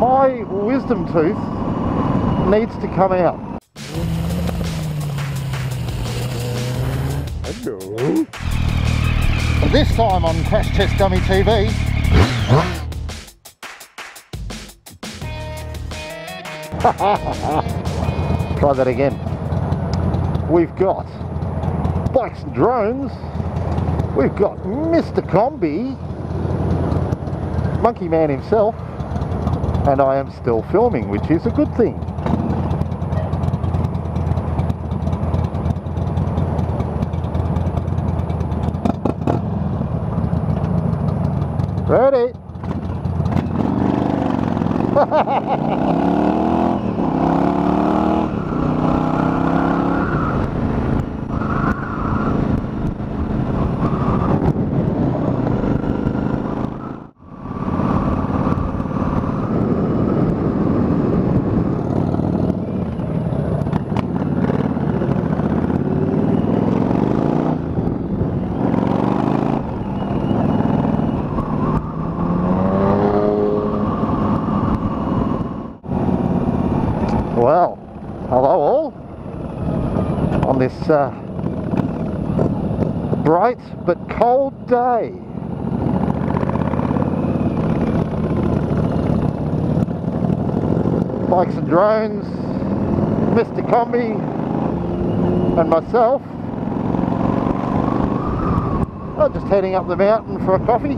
my wisdom tooth needs to come out. Hello. This time on Crash Test Dummy TV. Try that again. We've got Bikes and Drones. We've got Mr. Combi, Monkey Man himself, and I am still filming, which is a good thing. Ready? Well, hello all, on this bright but cold day. Bikes and Drones, Mr. Combi and myself are just heading up the mountain for a coffee,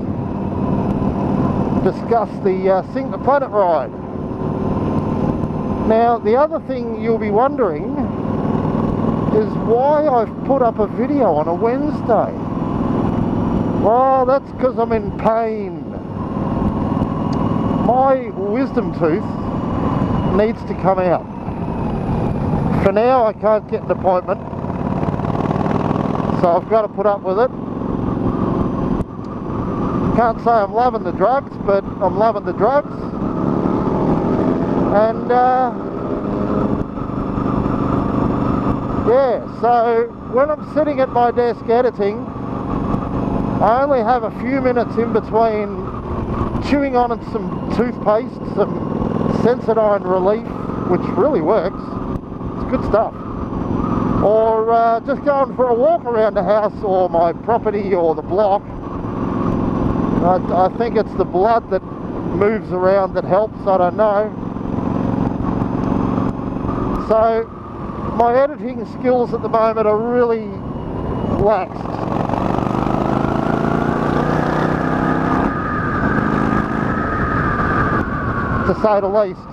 discuss the Sync the Planet ride. Now, the other thing you'll be wondering is why I've put up a video on a Wednesday. Well, that's because I'm in pain. My wisdom tooth needs to come out. For now, I can't get an appointment, so I've got to put up with it. Can't say I'm loving the drugs, but I'm loving the drugs. And yeah, so when I'm sitting at my desk editing, I only have a few minutes in between chewing on some toothpaste, some Sensodyne relief, which really works, it's good stuff, or just going for a walk around the house or my property or the block. I think it's the blood that moves around that helps, I don't know. So my editing skills at the moment are really lax. To say the least.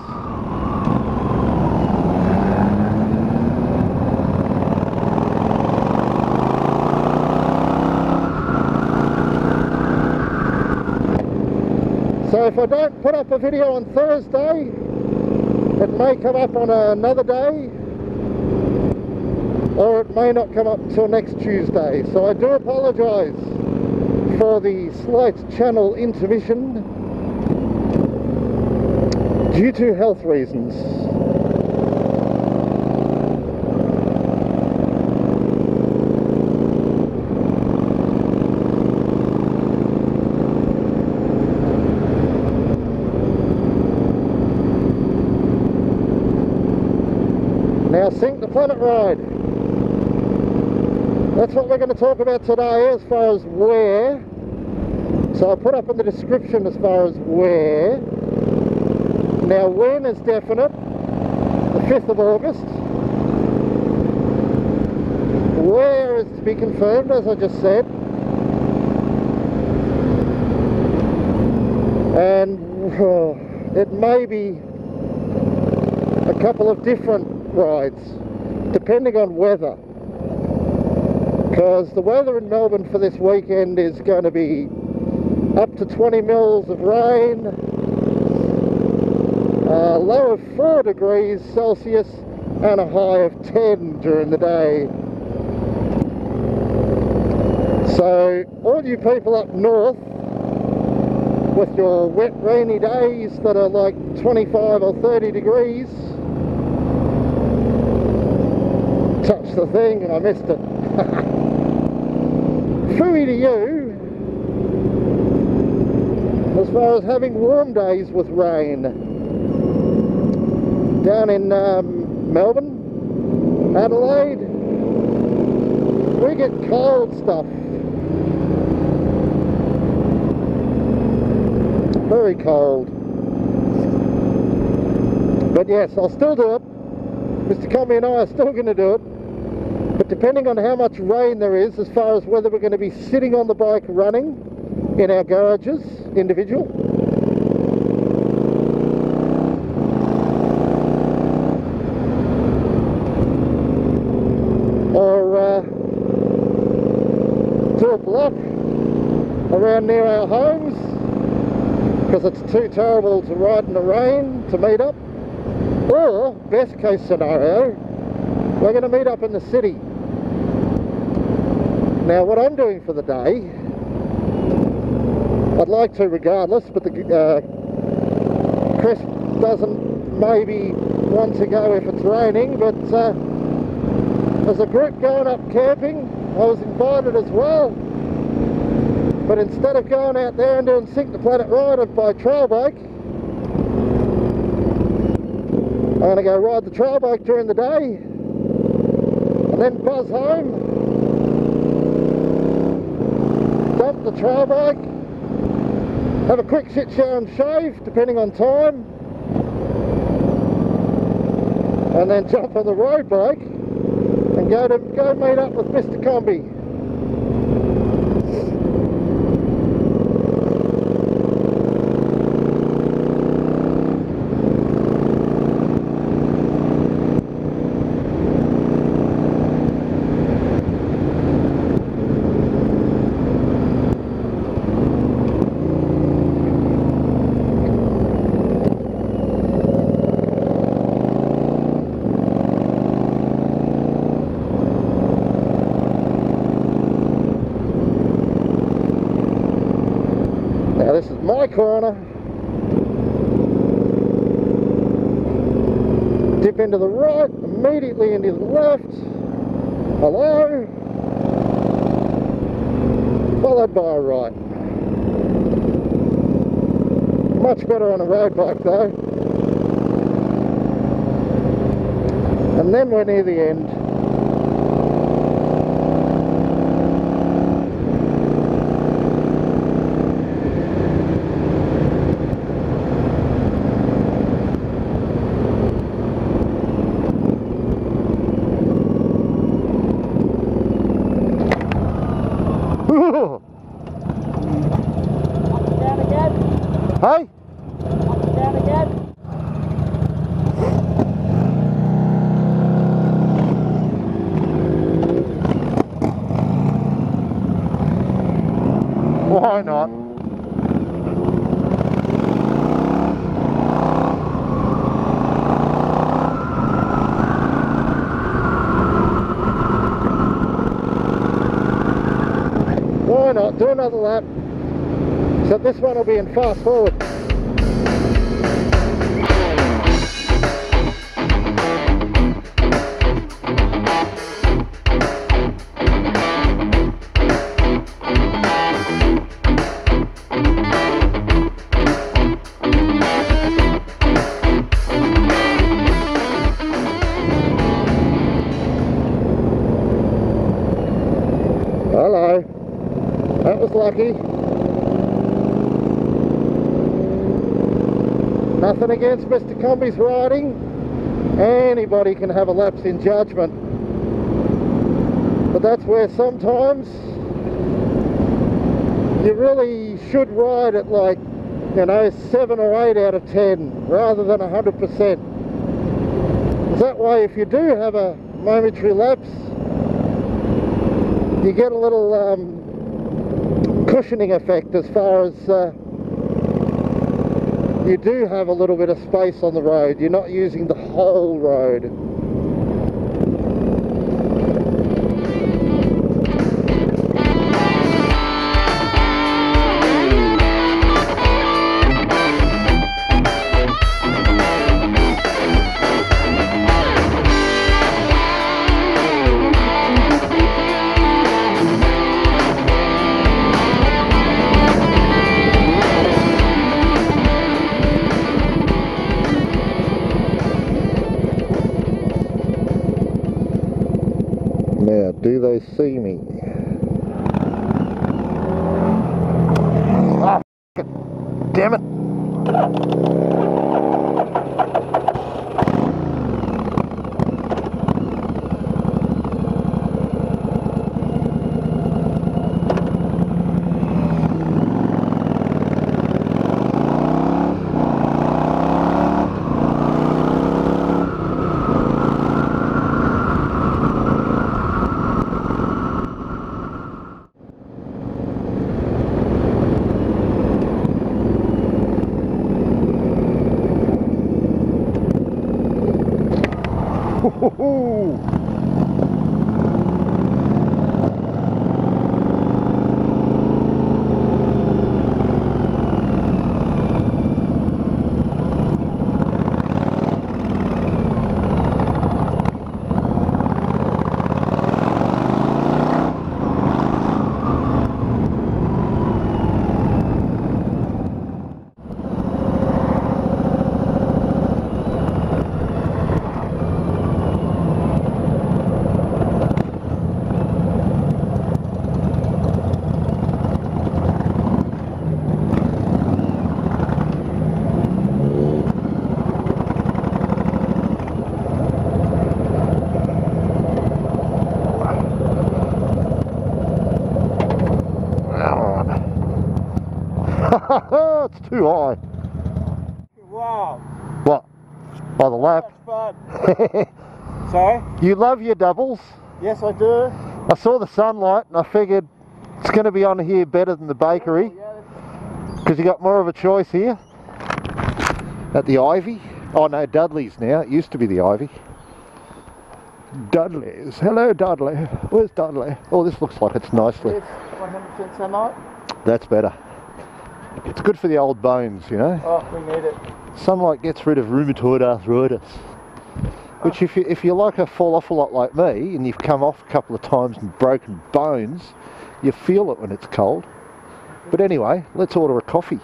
So if I don't put up a video on Thursday, it may come up on another day, or it may not come up until next Tuesday. So I do apologise for the slight channel intermission due to health reasons. Sync the Planet ride. That's what we're going to talk about today as far as where. So I'll put up in the description as far as where. Now when is definite, the 5th of August. Where is to be confirmed, as I just said. And it may be a couple of different rides depending on weather, because the weather in Melbourne for this weekend is going to be up to 20 mils of rain, a low of 4 degrees Celsius and a high of 10 during the day. So all you people up north with your wet rainy days that are like 25 or 30 degrees, touch the thing and I missed it. Phooey to you as far as having warm days with rain. down in Melbourne, Adelaide, we get cold stuff. Very cold. But yes, I'll still do it. Mr. Combi and I are still going to do it. But depending on how much rain there is, as far as whether we're going to be sitting on the bike running in our garages, individual. Or do a block around near our homes, because it's too terrible to ride in the rain to meet up. Or, best case scenario, we're going to meet up in the city. Now what I'm doing for the day, I'd like to regardless, but the Chris doesn't maybe want to go if it's raining, but as a group going up camping, I was invited as well, but instead of going out there and doing Sync the Planet ride by trail bike, I'm going to go ride the trail bike during the day, and then buzz home, dump the trail bike, have a quick sit, shower and shave, depending on time, and then jump on the road bike and go meet up with Mr. Combi. My corner, dip into the right, immediately into the left, hello, followed by a right. Much better on a road bike though. And then we're near the end. Why not? Why not? Do another lap. So this one will be in fast forward. Hello, that was lucky. Nothing against Mr. Combi's riding. Anybody can have a lapse in judgment. But that's where sometimes you really should ride at, like, you know, 7 or 8 out of 10 rather than 100%. That way if you do have a momentary lapse, you get a little cushioning effect as far as you do have a little bit of space on the road. You're not using the whole road. Do they see me? Ah, f***ing, damn it! It's too high. Wow. What? By the lap? Sorry? You love your doubles. Yes, I do. I saw the sunlight and I figured it's going to be on here better than the bakery. Because you got more of a choice here. At the Ivy. Oh no, Dudley's now. It used to be the Ivy. Dudley's. Hello Dudley. Where's Dudley? Oh, this looks like it's nicely. It's 100% sunlight. That's better. It's good for the old bones, you know. Oh, we need it. Sunlight gets rid of rheumatoid arthritis. Which if you like a fall off a lot like me, and you've come off a couple of times and broken bones, you feel it when it's cold. But anyway, let's order a coffee.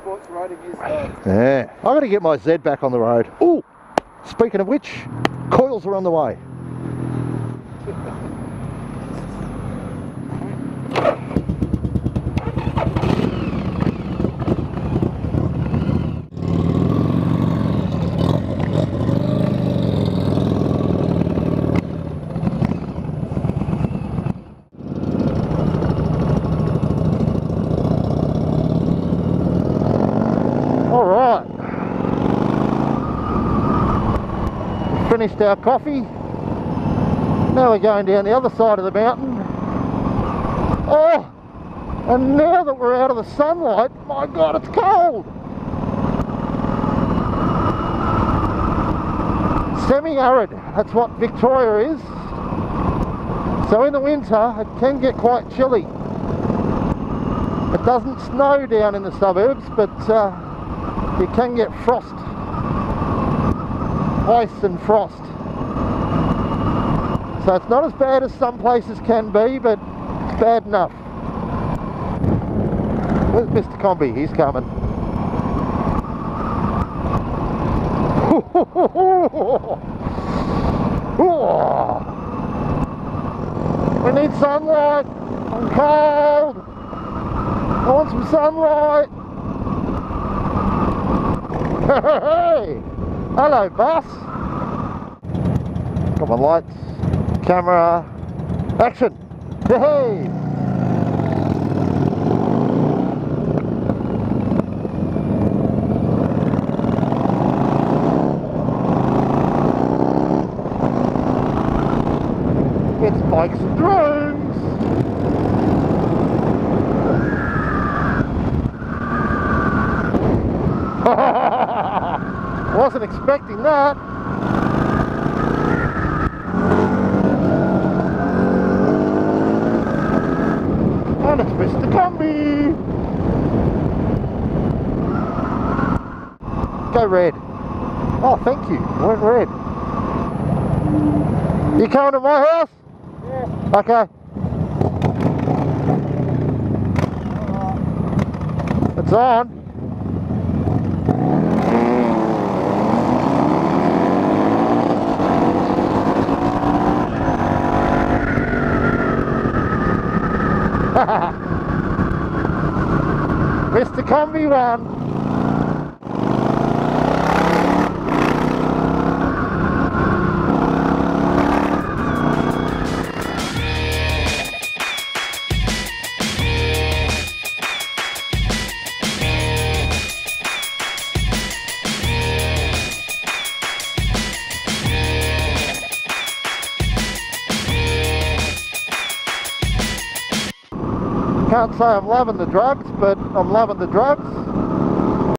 Sports riding is done. Yeah. I've got to get my Z back on the road. Ooh! Speaking of which, coils are on the way. All right, finished our coffee. Now we're going down the other side of the mountain. Oh! And now that we're out of the sunlight, my God, it's cold! Semi-arid, that's what Victoria is. So in the winter, it can get quite chilly. It doesn't snow down in the suburbs, but you can get frost. Ice and frost. So it's not as bad as some places can be, but it's bad enough. Where's Mr. Combi? He's coming. We need sunlight. I'm cold. I want some sunlight. Hey! Hello, bus. Got my lights. Camera, action! Hey! It's Bikes and Drones! Wasn't expecting that! Mr. Combi! Go red. Oh, thank you. I went red. You coming to my house? Yeah. Okay. It's on. Combi round. Can't say I'm loving the drugs, but I'm loving the drugs.